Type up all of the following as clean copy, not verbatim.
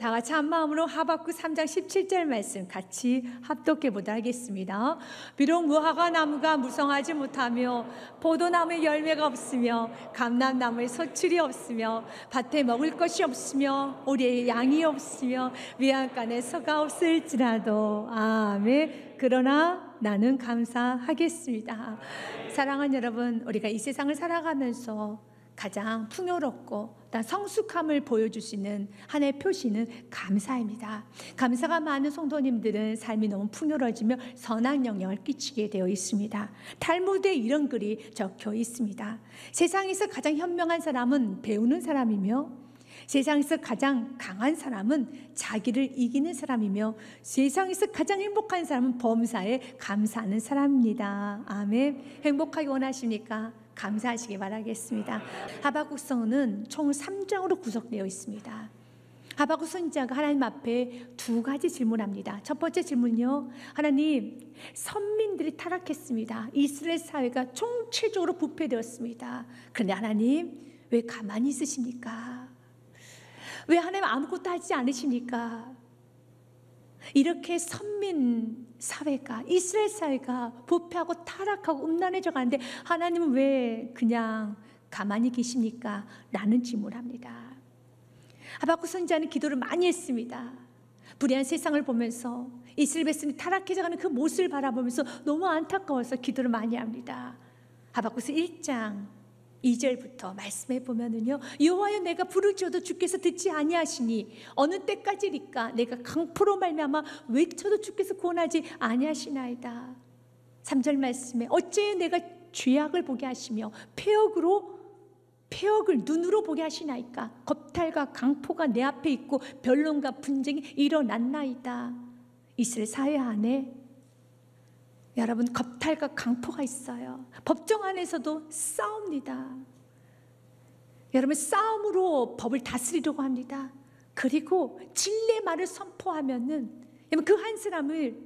다 같이 한 마음으로 하박국 3장 17절 말씀 같이 합독해 보도록 하겠습니다. 비록 무화과나무가 무성하지 못하며 포도나무에 열매가 없으며 감람나무에 소출이 없으며 밭에 먹을 것이 없으며 오리에 양이 없으며 위안간에 소가 없을지라도 아멘. 그러나 나는 감사하겠습니다. 사랑하는 여러분, 우리가 이 세상을 살아가면서 가장 풍요롭고 성숙함을 보여줄 수 있는 하나의 표시는 감사입니다. 감사가 많은 성도님들은 삶이 너무 풍요로워지며 선한 영향을 끼치게 되어 있습니다. 탈무드에 이런 글이 적혀 있습니다. 세상에서 가장 현명한 사람은 배우는 사람이며, 세상에서 가장 강한 사람은 자기를 이기는 사람이며, 세상에서 가장 행복한 사람은 범사에 감사하는 사람입니다. 아멘. 행복하게 원하십니까? 감사하시기 바라겠습니다. 하박국서는 총 3장으로 구성되어 있습니다. 하박국 선지자가 하나님 앞에 두 가지 질문합니다. 첫 번째 질문요, 하나님, 선민들이 타락했습니다. 이스라엘 사회가 총체적으로 부패되었습니다. 그런데 하나님, 왜 가만히 있으십니까? 왜 하나님 아무것도 하지 않으십니까? 이렇게 선민 사회가, 이스라엘 사회가 부패하고 타락하고 음란해져 가는데 하나님은 왜 그냥 가만히 계십니까? 라는 질문을 합니다. 하박국 선지자는 기도를 많이 했습니다. 불의한 세상을 보면서 이스라엘 백성이 타락해져 가는 그 모습을 바라보면서 너무 안타까워서 기도를 많이 합니다. 하박국서 1장 2절부터 말씀해 보면은요, 여호와여 내가 부르짖어도 주께서 듣지 아니하시니 어느 때까지리까? 내가 강포로 말미암아 외쳐도 주께서 구원하지 아니하시나이다. 3절 말씀에 어째 내가 죄악을 보게 하시며 폐역을 눈으로 보게 하시나이까? 겁탈과 강포가 내 앞에 있고 변론과 분쟁이 일어났나이다. 이스라엘 사회 안에 여러분, 겁탈과 강포가 있어요. 법정 안에서도 싸웁니다. 여러분, 싸움으로 법을 다스리려고 합니다. 그리고 진리의 말을 선포하면은 그 한 사람을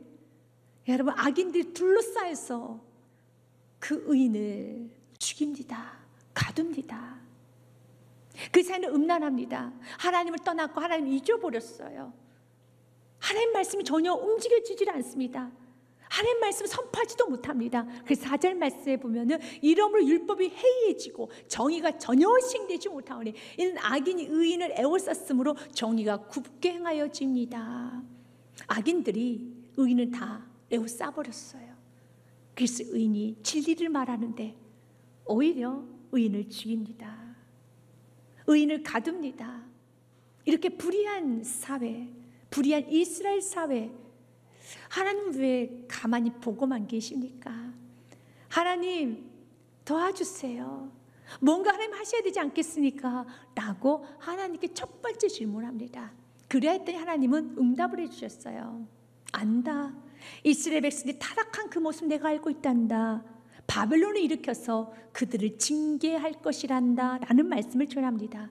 여러분 악인들이 둘러싸여서 그 의인을 죽입니다. 가둡니다. 그 사이는 음란합니다. 하나님을 떠났고 하나님을 잊어버렸어요. 하나님 말씀이 전혀 움직여지질 않습니다. 하나님 말씀 선포하지도 못합니다. 그래서 4절 말씀에 보면은 이러므로 율법이 해이해지고 정의가 전혀 시행되지 못하오니 이는 악인이 의인을 애워쌌으므로 정의가 굽게 행하여집니다. 악인들이 의인을 다 애워싸버렸어요. 그래서 의인이 진리를 말하는데 오히려 의인을 죽입니다. 의인을 가둡니다. 이렇게 불의한 사회, 불의한 이스라엘 사회, 하나님 왜 가만히 보고만 계십니까? 하나님 도와주세요. 뭔가 하나님 하셔야 되지 않겠습니까? 라고 하나님께 첫 번째 질문합니다. 그래야 했더니 하나님은 응답을 해주셨어요. 안다. 이스라엘 백성이 타락한 그 모습 내가 알고 있단다. 바벨론을 일으켜서 그들을 징계할 것이란다. 라는 말씀을 전합니다.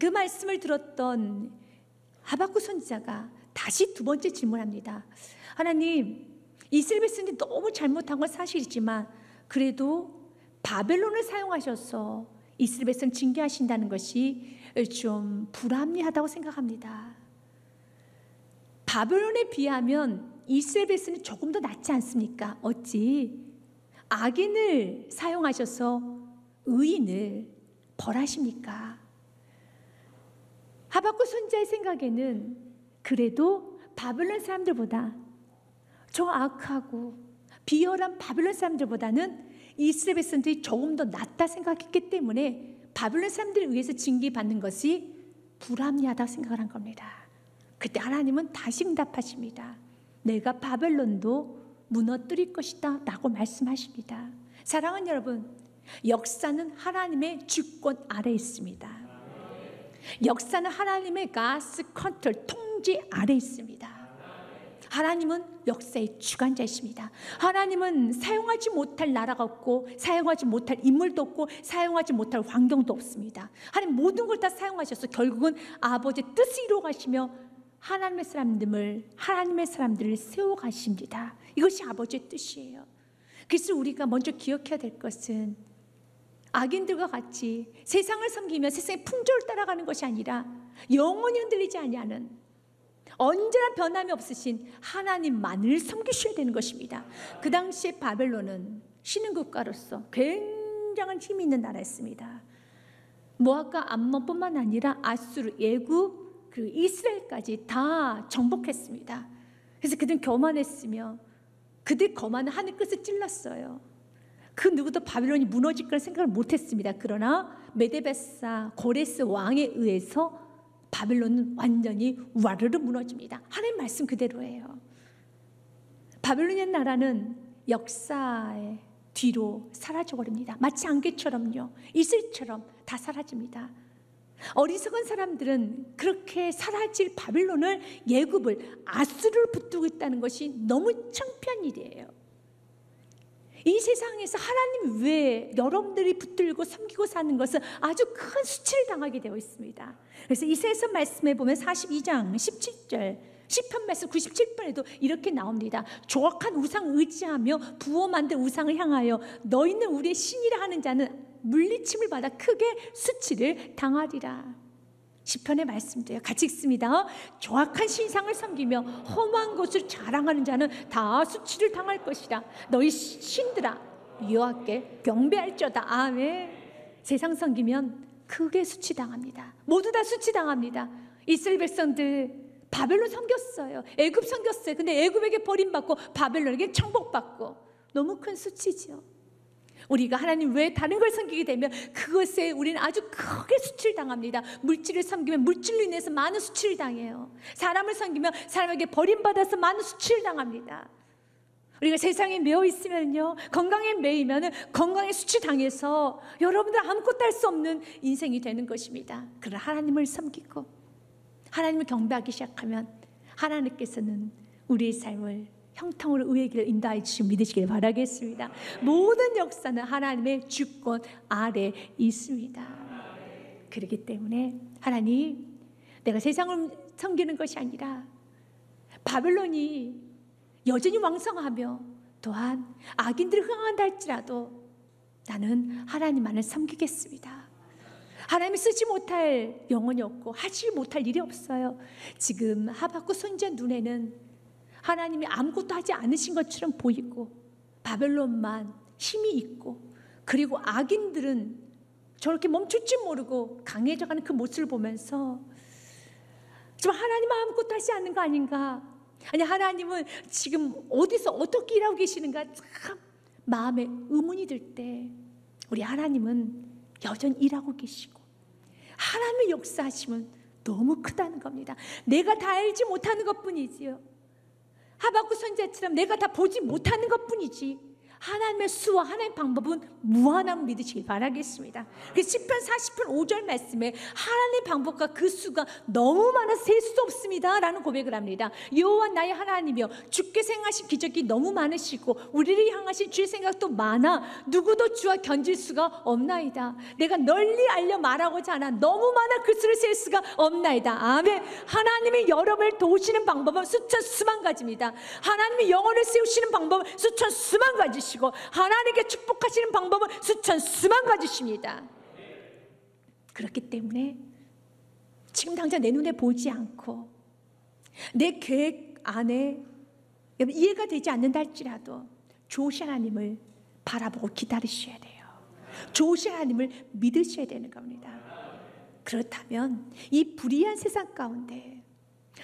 그 말씀을 들었던 하박국 선지자가 다시 두 번째 질문합니다. 하나님, 이스라엘 백성이 너무 잘못한 건 사실이지만 그래도 바벨론을 사용하셔서 이스라엘 백성 징계하신다는 것이 좀 불합리하다고 생각합니다. 바벨론에 비하면 이스라엘 백성이 조금 더 낫지 않습니까? 어찌 악인을 사용하셔서 의인을 벌하십니까? 하박국 선지자의 생각에는 그래도 바벨론 사람들보다, 저 악하고 비열한 바벨론 사람들보다는 이스라엘 백성들이 조금 더 낫다 생각했기 때문에 바벨론 사람들을 위해서 징계받는 것이 불합리하다고 생각을 한 겁니다. 그때 하나님은 다시 응답하십니다. 내가 바벨론도 무너뜨릴 것이다 라고 말씀하십니다. 사랑하는 여러분, 역사는 하나님의 주권 아래 있습니다. 역사는 하나님의 가스 컨트롤 통제 아래 있습니다. 하나님은 역사의 주관자이십니다. 하나님은 사용하지 못할 나라가 없고 사용하지 못할 인물도 없고 사용하지 못할 환경도 없습니다. 하나님 모든 걸 다 사용하셔서 결국은 아버지의 뜻을 이루어가시며 하나님의 사람들을 세워가십니다. 이것이 아버지의 뜻이에요. 그래서 우리가 먼저 기억해야 될 것은 악인들과 같이 세상을 섬기며 세상의 풍조를 따라가는 것이 아니라 영원히 흔들리지 아니하는 언제나 변함이 없으신 하나님만을 섬기셔야 되는 것입니다. 그 당시에 바벨론은 신흥 국가로서 굉장한 힘이 있는 나라였습니다. 모압과 암몬뿐만 아니라 아수르, 예국, 그리고 이스라엘까지 다 정복했습니다. 그래서 그들은 교만했으며 그들 거만한 하늘 끝을 찔렀어요. 그 누구도 바벨론이 무너질 거란 생각을 못했습니다. 그러나 메데베사 고레스 왕에 의해서 바벨론은 완전히 와르르 무너집니다. 하나님 말씀 그대로예요. 바벨론이라는 나라는 역사의 뒤로 사라져버립니다. 마치 안개처럼요, 이슬처럼 다 사라집니다. 어리석은 사람들은 그렇게 사라질 바벨론을, 예굽을, 아수르를 붙들고 있다는 것이 너무 창피한 일이에요. 이 세상에서 하나님 외에 여러분들이 붙들고 섬기고 사는 것은 아주 큰 수치를 당하게 되어 있습니다. 그래서 이사야서 말씀에 보면 42장 17절, 시편 말씀 97편에도 이렇게 나옵니다. 조악한 우상 의지하며 부어 만든 우상을 향하여 너희는 우리의 신이라 하는 자는 물리침을 받아 크게 수치를 당하리라. 시편의 말씀도요, 같이 읽습니다. 조악한 신상을 섬기며 험한 것을 자랑하는 자는 다 수치를 당할 것이다. 너희 신들아 여호와께 경배할지어다. 아멘. 세상 섬기면 크게 수치당합니다. 모두 다 수치당합니다. 이스라엘 백성들 바벨론 섬겼어요. 애굽 섬겼어요. 근데 애굽에게 버림받고 바벨론에게 정복받고 너무 큰 수치죠. 우리가 하나님 외에 다른 걸 섬기게 되면 그것에 우리는 아주 크게 수치를 당합니다. 물질을 섬기면 물질로 인해서 많은 수치를 당해요. 사람을 섬기면 사람에게 버림받아서 많은 수치를 당합니다. 우리가 세상에 매여 있으면요, 건강에 매이면 건강에 수치당해서 여러분들 아무것도 할 수 없는 인생이 되는 것입니다. 그러나 하나님을 섬기고 하나님을 경배하기 시작하면 하나님께서는 우리의 삶을 형통으로 의의 길을 인도해 주시고 믿으시길 바라겠습니다. 모든 역사는 하나님의 주권 아래 있습니다. 그렇기 때문에 하나님, 내가 세상을 섬기는 것이 아니라 바벨론이 여전히 왕성하며 또한 악인들이 흥한다 할지라도 나는 하나님만을 섬기겠습니다. 하나님이 쓰지 못할 영혼이 없고 하지 못할 일이 없어요. 지금 하박국 선지자 눈에는 하나님이 아무것도 하지 않으신 것처럼 보이고 바벨론만 힘이 있고, 그리고 악인들은 저렇게 멈출 줄 모르고 강해져가는 그 모습을 보면서 정말 하나님 아무것도 하지 않는 거 아닌가, 아니 하나님은 지금 어디서 어떻게 일하고 계시는가, 참 마음에 의문이 들 때 우리 하나님은 여전히 일하고 계시고 하나님의 역사하심은 너무 크다는 겁니다. 내가 다 알지 못하는 것뿐이지요. 하박국 선지자처럼 내가 다 보지 못하는 것뿐이지 하나님의 수와 하나님의 방법은 무한함을 믿으시길 바라겠습니다. 그래서 시편 40편 5절 말씀에 하나님의 방법과 그 수가 너무 많아 셀 수도 없습니다 라는 고백을 합니다. 여호와 나의 하나님이여, 주께 생하신 기적이 너무 많으시고 우리를 향하신 주의 생각도 많아 누구도 주와 견질 수가 없나이다. 내가 널리 알려 말하고자 하나 너무 많아 그 수를 셀 수가 없나이다. 아멘. 하나님이 여러분을 도우시는 방법은 수천 수만 가지입니다. 하나님이 영혼을 세우시는 방법은 수천 수만 가지, 하나님께 축복하시는 방법은 수천 수만 가지십니다. 그렇기 때문에 지금 당장 내 눈에 보이지 않고 내 계획 안에 이해가 되지 않는다 할지라도 좋으신 하나님을 바라보고 기다리셔야 돼요. 좋으신 하나님을 믿으셔야 되는 겁니다. 그렇다면 이 불의한 세상 가운데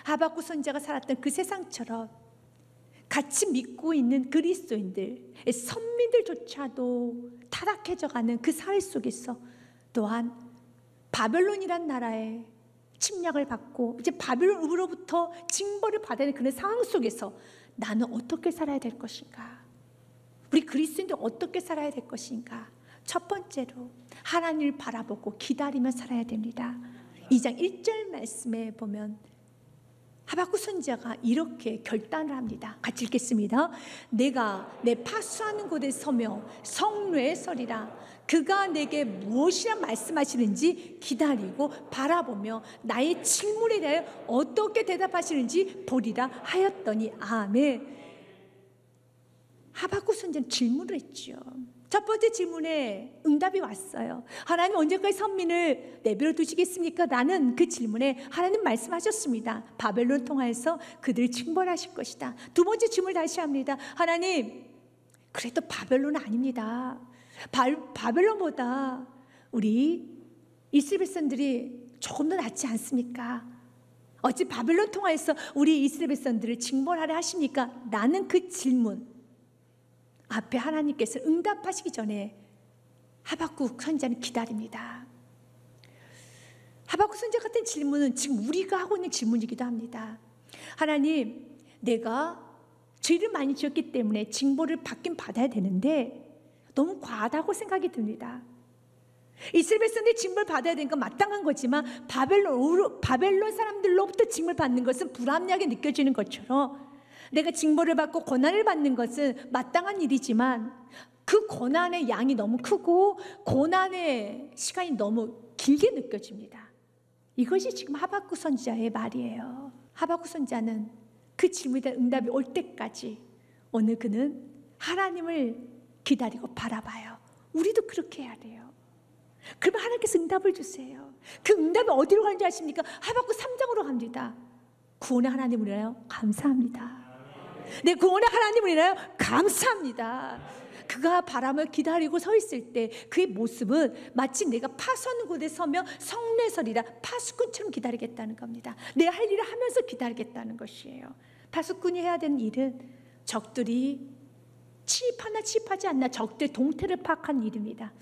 하박국 선지자가 살았던 그 세상처럼 같이 믿고 있는 그리스도인들, 선민들조차도 타락해져가는 그 사회 속에서 또한 바벨론이란 나라의 침략을 받고 이제 바벨론으로부터 징벌을 받는 그런 상황 속에서 나는 어떻게 살아야 될 것인가? 우리 그리스도인들 어떻게 살아야 될 것인가? 첫 번째로 하나님을 바라보고 기다리며 살아야 됩니다. 2장 1절 말씀에 보면 하박국 선지자가 이렇게 결단을 합니다. 같이 읽겠습니다. 내가 내 파수하는 곳에 서며 성루에 서리라. 그가 내게 무엇이라 말씀하시는지 기다리고 바라보며 나의 질문에 대해 어떻게 대답하시는지 보리라 하였더니. 아멘. 하박국 선지자는 질문을 했죠. 첫 번째 질문에 응답이 왔어요. 하나님 언제까지 선민을 내버려 두시겠습니까? 라는 그 질문에 하나님 말씀하셨습니다. 바벨론 통하여서 그들을 징벌하실 것이다. 두 번째 질문을 다시 합니다. 하나님, 그래도 바벨론은 아닙니다. 바벨론보다 우리 이스라엘 백성들이 조금 더 낫지 않습니까? 어찌 바벨론 통하여서 우리 이스라엘 백성들을 징벌하려 하십니까? 라는 그 질문 앞에 하나님께서 응답하시기 전에 하박국 선지자는 기다립니다. 하박국 선지자 같은 질문은 지금 우리가 하고 있는 질문이기도 합니다. 하나님, 내가 죄를 많이 지었기 때문에 징벌을 받긴 받아야 되는데 너무 과하다고 생각이 듭니다. 이스라엘 백성들이 징벌 받아야 되는 건 마땅한 거지만 바벨론 사람들로부터 징벌 받는 것은 불합리하게 느껴지는 것처럼 내가 징벌을 받고 고난을 받는 것은 마땅한 일이지만 그 고난의 양이 너무 크고 고난의 시간이 너무 길게 느껴집니다. 이것이 지금 하박국 선지자의 말이에요. 하박국 선지자는 그 질문에 대한 응답이 올 때까지 오늘 그는 하나님을 기다리고 바라봐요. 우리도 그렇게 해야 돼요. 그러면 하나님께서 응답을 주세요. 그 응답이 어디로 가는지 아십니까? 하박국 3장으로 갑니다. 구원의 하나님을 위하여 감사합니다. 내 구원의 하나님을 인하여 감사합니다. 그가 바람을 기다리고 서 있을 때 그의 모습은 마치 내가 파선 곳에 서며 성례설이라 파수꾼처럼 기다리겠다는 겁니다. 내 할 일을 하면서 기다리겠다는 것이에요. 파수꾼이 해야 되는 일은 적들이 침입하나 침입하지 않나 적들의 동태를 파악한 일입니다.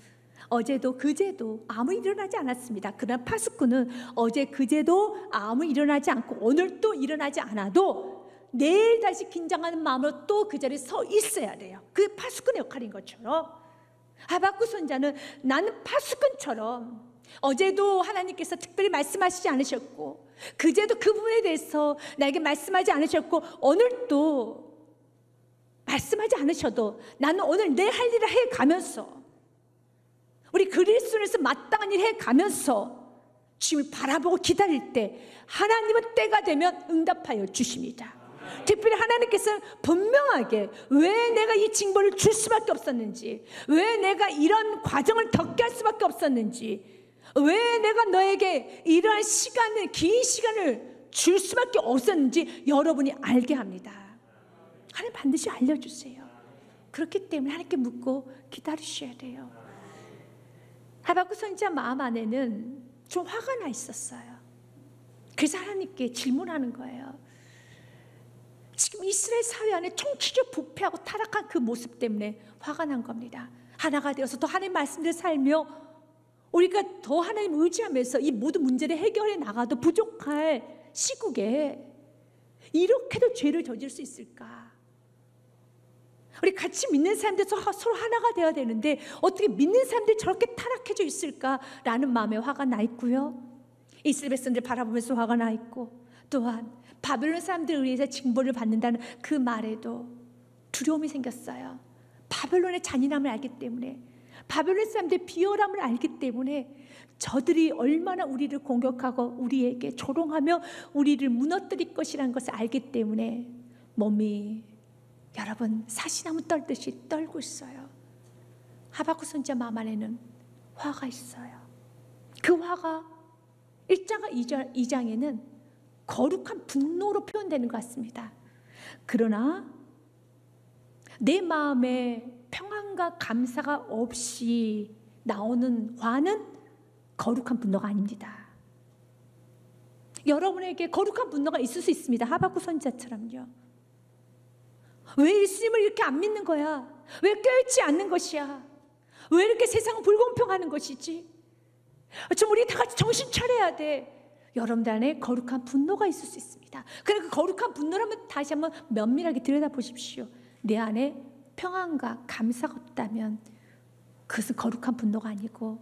어제도 그제도 아무 일이 일어나지 않았습니다. 그러나 파수꾼은 어제 그제도 아무 일이 일어나지 않고 오늘 또 일어나지 않아도 내일 다시 긴장하는 마음으로 또 그 자리에 서 있어야 돼요. 그게 파수꾼의 역할인 것처럼 하박국 선지자는 나는 파수꾼처럼 어제도 하나님께서 특별히 말씀하시지 않으셨고 그제도 그 부분에 대해서 나에게 말씀하지 않으셨고 오늘도 말씀하지 않으셔도 나는 오늘 내 할 일을 해가면서 우리 그리스도에서 마땅한 일 해가면서 주님을 바라보고 기다릴 때 하나님은 때가 되면 응답하여 주십니다. 특별히 하나님께서는 분명하게 왜 내가 이 징벌을 줄 수밖에 없었는지, 왜 내가 이런 과정을 겪게 할 수밖에 없었는지, 왜 내가 너에게 이러한 시간을, 긴 시간을 줄 수밖에 없었는지 여러분이 알게 합니다. 하나님 반드시 알려주세요. 그렇기 때문에 하나님께 묻고 기다리셔야 돼요. 하박국 선지자 마음 안에는 좀 화가 나 있었어요. 그래서 하나님께 질문하는 거예요. 지금 이스라엘 사회 안에 총체적 부패하고 타락한 그 모습 때문에 화가 난 겁니다. 하나가 되어서 더 하나님 말씀대로 살며 우리가 더 하나님 의지하면서 이 모든 문제를 해결해 나가도 부족할 시국에 이렇게도 죄를 저질 수 있을까? 우리 같이 믿는 사람들 서로 하나가 되어야 되는데 어떻게 믿는 사람들이 저렇게 타락해져 있을까라는 마음에 화가 나 있고요. 이스라엘 백성들 바라보면서 화가 나 있고 또한 바벨론 사람들에 의해서 징벌을 받는다는 그 말에도 두려움이 생겼어요. 바벨론의 잔인함을 알기 때문에 바벨론 사람들의 비열함을 알기 때문에 저들이 얼마나 우리를 공격하고 우리에게 조롱하며 우리를 무너뜨릴 것이라는 것을 알기 때문에 몸이 여러분 사시나무 떨듯이 떨고 있어요. 하박국 선지자 마음 안에는 화가 있어요. 그 화가 1장과 2장에는 거룩한 분노로 표현되는 것 같습니다. 그러나 내 마음에 평안과 감사가 없이 나오는 화는 거룩한 분노가 아닙니다. 여러분에게 거룩한 분노가 있을 수 있습니다. 하박국 선지자처럼요. 왜 예수님을 이렇게 안 믿는 거야? 왜 깨어있지 않는 것이야? 왜 이렇게 세상을 불공평하는 것이지? 좀 우리 다 같이 정신 차려야 돼. 여러분들 안에 거룩한 분노가 있을 수 있습니다. 그러니까 그 거룩한 분노를 한번 다시 한번 면밀하게 들여다보십시오. 내 안에 평안과 감사가 없다면 그것은 거룩한 분노가 아니고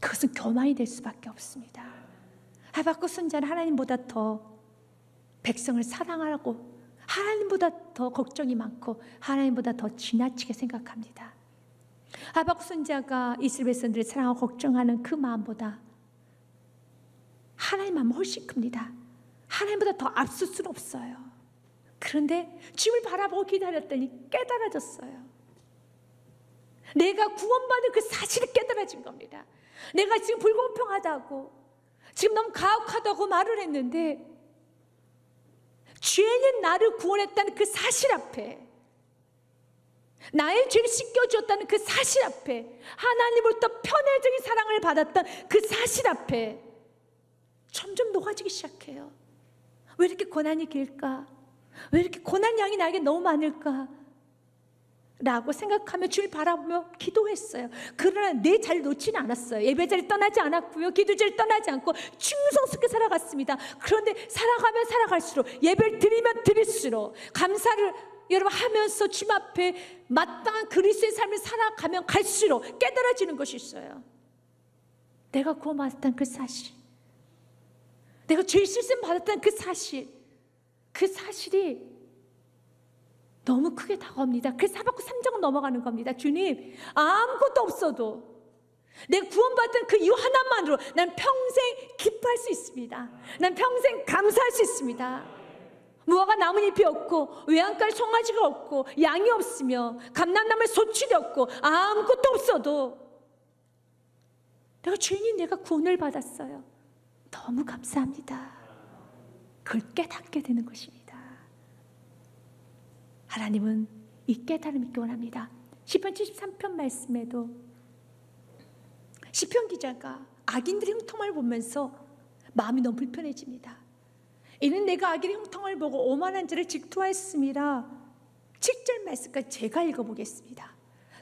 그것은 교만이 될 수밖에 없습니다. 하박국 선지자는 하나님보다 더 백성을 사랑하라고 하나님보다 더 걱정이 많고 하나님보다 더 지나치게 생각합니다. 하박국 선지자가 이스라엘 백성들을 사랑하고 걱정하는 그 마음보다 하나님 마음은 훨씬 큽니다. 하나님보다 더 앞설 수는 없어요. 그런데 주님을 바라보고 기다렸더니 깨달아졌어요. 내가 구원받은 그 사실이 깨달아진 겁니다. 내가 지금 불공평하다고, 지금 너무 가혹하다고 말을 했는데 죄는 나를 구원했다는 그 사실 앞에, 나의 죄를 씻겨주었다는 그 사실 앞에, 하나님으로부터 편애적인 사랑을 받았던 그 사실 앞에 점점 녹아지기 시작해요. 왜 이렇게 고난이 길까? 왜 이렇게 고난 양이 나에게 너무 많을까? 라고 생각하며 주를 바라보며 기도했어요. 그러나 내 자리를 놓지는 않았어요. 예배자리를 떠나지 않았고요, 기도자리를 떠나지 않고 충성스럽게 살아갔습니다. 그런데 살아가면 살아갈수록, 예배를 드리면 드릴수록, 감사를 여러분 하면서 주님 앞에 마땅한 그리스도의 삶을 살아가면 갈수록 깨달아지는 것이 있어요. 내가 구원받았다는 그 사실, 내가 죄의 실수 받았다는 그 사실, 그 사실이 너무 크게 다가옵니다. 그래서 하박국 3장은 넘어가는 겁니다. 주님, 아무것도 없어도 내 구원받은 그 이유 하나만으로 난 평생 기뻐할 수 있습니다. 난 평생 감사할 수 있습니다. 무화과 나뭇잎이 없고, 외양간 송아지가 없고, 양이 없으며, 감람나무에 소출이 없고, 아무것도 없어도 내가 죄인인 내가 구원을 받았어요. 너무 감사합니다. 그걸 깨닫게 되는 것입니다. 하나님은 이 깨달음이 있기 원합니다. 시편 73편 말씀에도 시편 기자가 악인들의 형통을 보면서 마음이 너무 불편해집니다. 이는 내가 악인의 형통을 보고 오만한 자를 질투하였음이라. 7절 말씀까지 제가 읽어보겠습니다.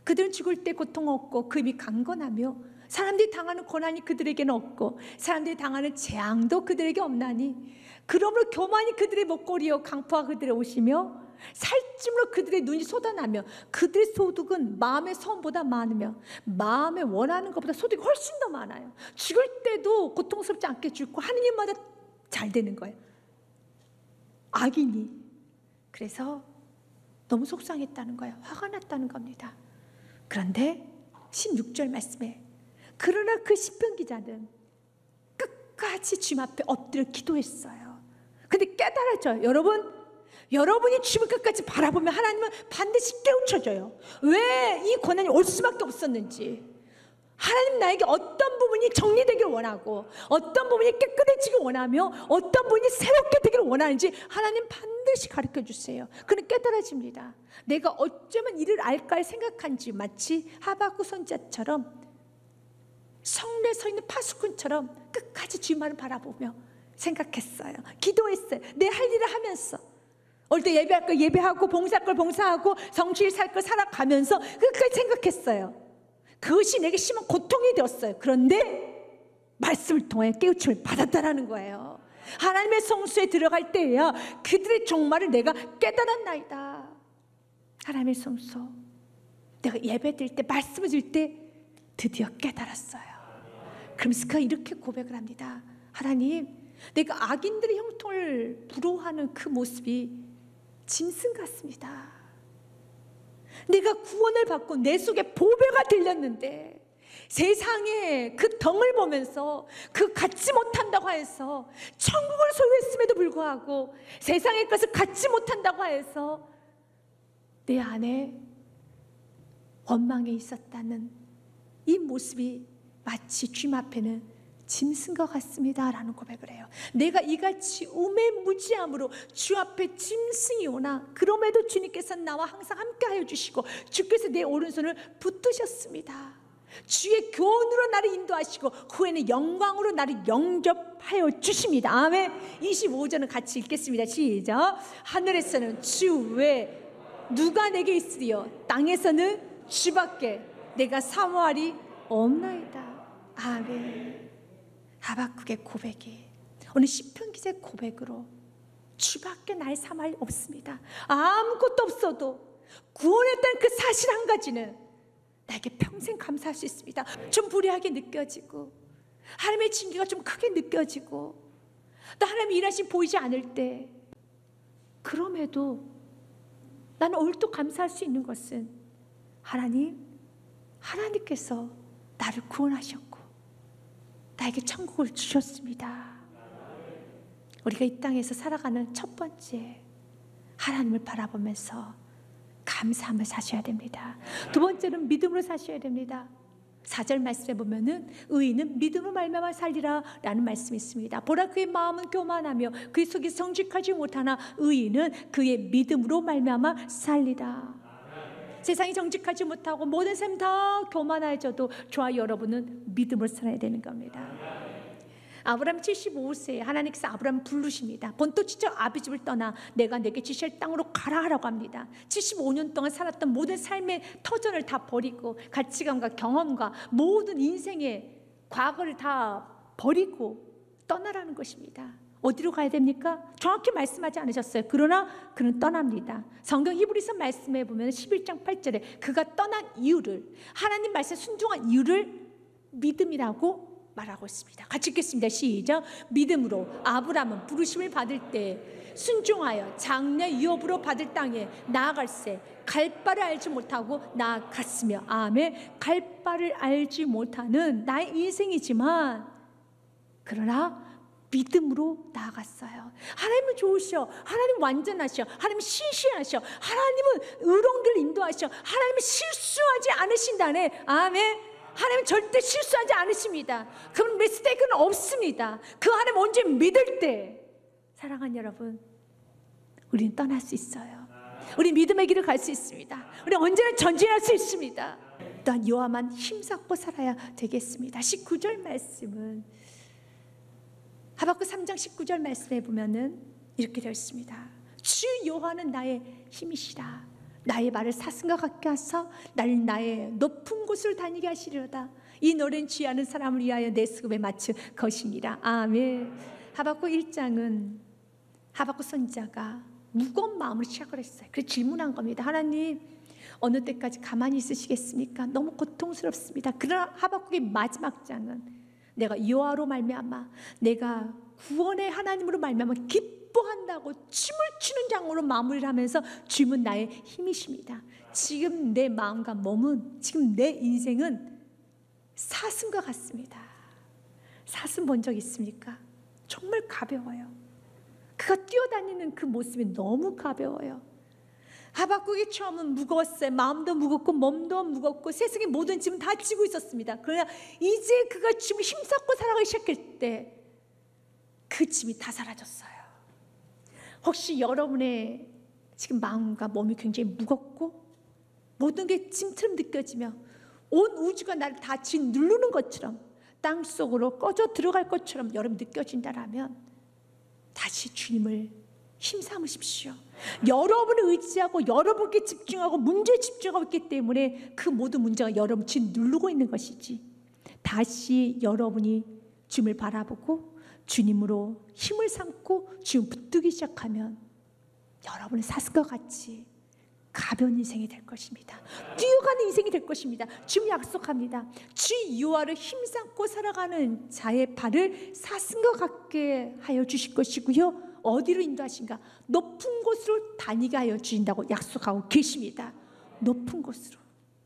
그들은 죽을 때 고통 없고 그 입이 강건하며, 사람들이 당하는 고난이 그들에게는 없고 사람들이 당하는 재앙도 그들에게 없나니, 그러므로 교만이 그들의 목걸이요 강포가 그들의 옷이며, 살찜으로 그들의 눈이 쏟아나며, 그들의 소득은 마음의 소원보다 많으며, 마음에 원하는 것보다 소득이 훨씬 더 많아요. 죽을 때도 고통스럽지 않게 죽고 하는 일마다 잘 되는 거예요, 악인이. 그래서 너무 속상했다는 거예요. 화가 났다는 겁니다. 그런데 16절 말씀에, 그러나 그 시편 기자는 끝까지 주님 앞에 엎드려 기도했어요. 근데 깨달아져요. 여러분이 주님 끝까지 바라보면 하나님은 반드시 깨우쳐줘요. 왜 이 고난이 올 수밖에 없었는지, 하나님 나에게 어떤 부분이 정리되길 원하고, 어떤 부분이 깨끗해지길 원하며, 어떤 부분이 새롭게 되길 원하는지 하나님 반드시 가르쳐주세요. 그는 깨달아집니다. 내가 어쩌면 이를 알까 생각한지, 마치 하박국 선지자처럼 성내에 서 있는 파수꾼처럼 끝까지 주님만을 바라보며 생각했어요. 기도했어요. 내 할 일을 하면서, 올 때 예배할 걸 예배하고, 봉사할 걸 봉사하고, 성취일 살 걸 살아가면서 끝까지 생각했어요. 그것이 내게 심한 고통이 되었어요. 그런데 말씀을 통해 깨우침을 받았다라는 거예요. 하나님의 성소에 들어갈 때에야 그들의 종말을 내가 깨달았나이다. 하나님의 성소, 내가 예배 드릴 때, 말씀을 드릴 때 드디어 깨달았어요. 그러면서 그가 이렇게 고백을 합니다. 하나님, 내가 악인들의 형통을 부러워하는 그 모습이 짐승 같습니다. 내가 구원을 받고 내 속에 보배가 들렸는데, 세상에 그 덩을 보면서, 그 갖지 못한다고 해서 천국을 소유했음에도 불구하고, 세상의 것을 갖지 못한다고 해서 내 안에 원망이 있었다는 이 모습이 마치 주님 앞에는 짐승과 같습니다 라는 고백을 해요. 내가 이같이 우매무지함으로 주 앞에 짐승이 오나, 그럼에도 주님께서는 나와 항상 함께하여 주시고 주께서 내 오른손을 붙드셨습니다. 주의 교훈으로 나를 인도하시고 후에는 영광으로 나를 영접하여 주십니다. 아멘. 25절은 같이 읽겠습니다. 시작. 하늘에서는 주 외에 누가 내게 있으리요, 땅에서는 주밖에 내가 사모하리 없나이다. 아멘. 하박국의 고백이 오늘 시편 기자의 고백으로, 주밖에 날 삼할 없습니다. 아무것도 없어도 구원했다는 그 사실 한 가지는 나에게 평생 감사할 수 있습니다. 좀 불의하게 느껴지고, 하나님의 징계가 좀 크게 느껴지고, 또 하나님의 일하심 보이지 않을 때, 그럼에도 나는 오늘도 감사할 수 있는 것은, 하나님께서 나를 구원하셨고 나에게 천국을 주셨습니다. 우리가 이 땅에서 살아가는 첫 번째, 하나님을 바라보면서 감사함을 사셔야 됩니다. 두 번째는 믿음으로 사셔야 됩니다. 4절 말씀에 보면은 의인은 믿음으로 말미암아 살리라 라는 말씀이 있습니다. 보라, 그의 마음은 교만하며 그의 속이 정직하지 못하나 의인은 그의 믿음으로 말미암아 살리다. 세상이 정직하지 못하고 모든 사람 다 교만해져도 저와 여러분은 믿음으로 살아야 되는 겁니다. 아브람 75세에 하나님께서 아브람 부르십니다. 본토 친척 아비집을 떠나 내가 네게 지시할 땅으로 가라 하라고 합니다. 75년 동안 살았던 모든 삶의 터전을 다 버리고 가치관과 경험과 모든 인생의 과거를 다 버리고 떠나라는 것입니다. 어디로 가야 됩니까? 정확히 말씀하지 않으셨어요. 그러나 그는 떠납니다. 성경 히브리서 말씀에 보면 11장 8절에 그가 떠난 이유를, 하나님 말씀에 순종한 이유를 믿음이라고 말하고 있습니다. 같이 읽겠습니다. 시작. 믿음으로 아브람은 부르심을 받을 때 순종하여 장래 유업으로 받을 땅에 나아갈세 갈 바를 알지 못하고 나아갔으며. 아멘. 갈 바를 알지 못하는 나의 인생이지만 그러나 믿음으로 나아갔어요. 하나님은 좋으셔. 하나님 완전하셔. 하나님 신실하셔. 하나님은 의로운들 인도하셔. 하나님은 실수하지 않으신다네. 아멘. 하나님 절대 실수하지 않으십니다. 그런 미스테이크는 없습니다. 그 하나님 언제 믿을 때, 사랑하는 여러분, 우리는 떠날 수 있어요. 우리 믿음의 길을 갈 수 있습니다. 우리 언제나 전진할 수 있습니다. 또한 요함만 힘삼고 살아야 되겠습니다. 19절 말씀은 하박국 3장 19절 말씀에 보면은 이렇게 되어 있습니다. 주 여호와는 나의 힘이시라. 나의 발을 사슴과 같게 하사 나를 나의 높은 곳을 다니게 하시려다. 이 노래는 취하는 사람을 위하여 내 수급에 맞춘 것이니라. 아멘. 하박국 1장은 하박국 선지자가 무거운 마음을 시작을 했어요. 그래서 질문한 겁니다. 하나님, 어느 때까지 가만히 있으시겠습니까? 너무 고통스럽습니다. 그러나 하박국의 마지막 장은 내가 여호와로 말미암아, 내가 구원의 하나님으로 말미암아 기뻐한다고 춤을 추는 장으로 마무리를 하면서 주님은 나의 힘이십니다. 지금 내 마음과 몸은, 지금 내 인생은 사슴과 같습니다. 사슴 본 적 있습니까? 정말 가벼워요. 그가 뛰어다니는 그 모습이 너무 가벼워요. 하박국이 처음은 무거웠어요. 마음도 무겁고 몸도 무겁고 세상의 모든 짐 다 지고 있었습니다. 그러나 이제 그가 짐을 힘삼고 살아가기 시작할 때 그 짐이 다 사라졌어요. 혹시 여러분의 지금 마음과 몸이 굉장히 무겁고 모든 게 짐처럼 느껴지며 온 우주가 나를 다 짓누르는 것처럼 땅속으로 꺼져 들어갈 것처럼 여러분 느껴진다라면 다시 주님을 힘삼으십시오. 여러분을 의지하고 여러분께 집중하고 문제에 집중하고 있기 때문에 그 모든 문제가 여러분을 짓누르고 있는 것이지, 다시 여러분이 주님을 바라보고 주님으로 힘을 삼고 주님 붙들기 시작하면 여러분은 사슴과 같이 가벼운 인생이 될 것입니다. 뛰어가는 인생이 될 것입니다. 주님 약속합니다. 주 여호와를 힘삼고 살아가는 자의 발을 사슴과 같게 하여 주실 것이고요, 어디로 인도하신가? 높은 곳으로 다니게 하여 주신다고 약속하고 계십니다. 높은 곳으로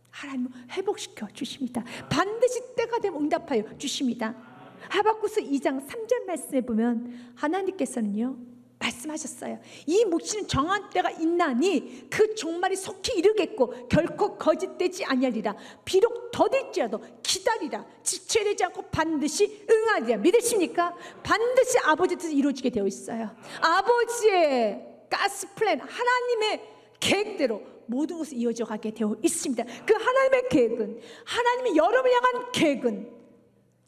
하나님 회복시켜 주십니다. 반드시 때가 되면 응답하여 주십니다. 하박국서 2장 3절 말씀에 보면 하나님께서는요 말씀하셨어요. 이 묵시는 정한 때가 있나니 그 종말이 속히 이르겠고 결코 거짓되지 아니하리라. 비록 더딜지라도 기다리라. 지체되지 않고 반드시 응하리라. 믿으십니까? 반드시 아버지 뜻이 이루어지게 되어 있어요. 아버지의 가스 플랜, 하나님의 계획대로 모든 것이 이어져 가게 되어 있습니다. 그 하나님의 계획은, 하나님이 여러분을 향한 계획은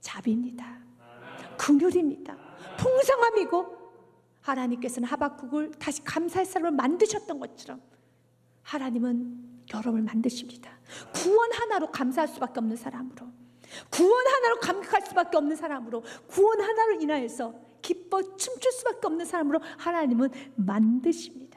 자비입니다. 긍휼입니다. 풍성함이고, 하나님께서는 하박국을 다시 감사할 사람을 만드셨던 것처럼 하나님은 여러분을 만드십니다. 구원 하나로 감사할 수밖에 없는 사람으로, 구원 하나로 감격할 수밖에 없는 사람으로, 구원 하나로 인하여서 기뻐 춤출 수밖에 없는 사람으로 하나님은 만드십니다.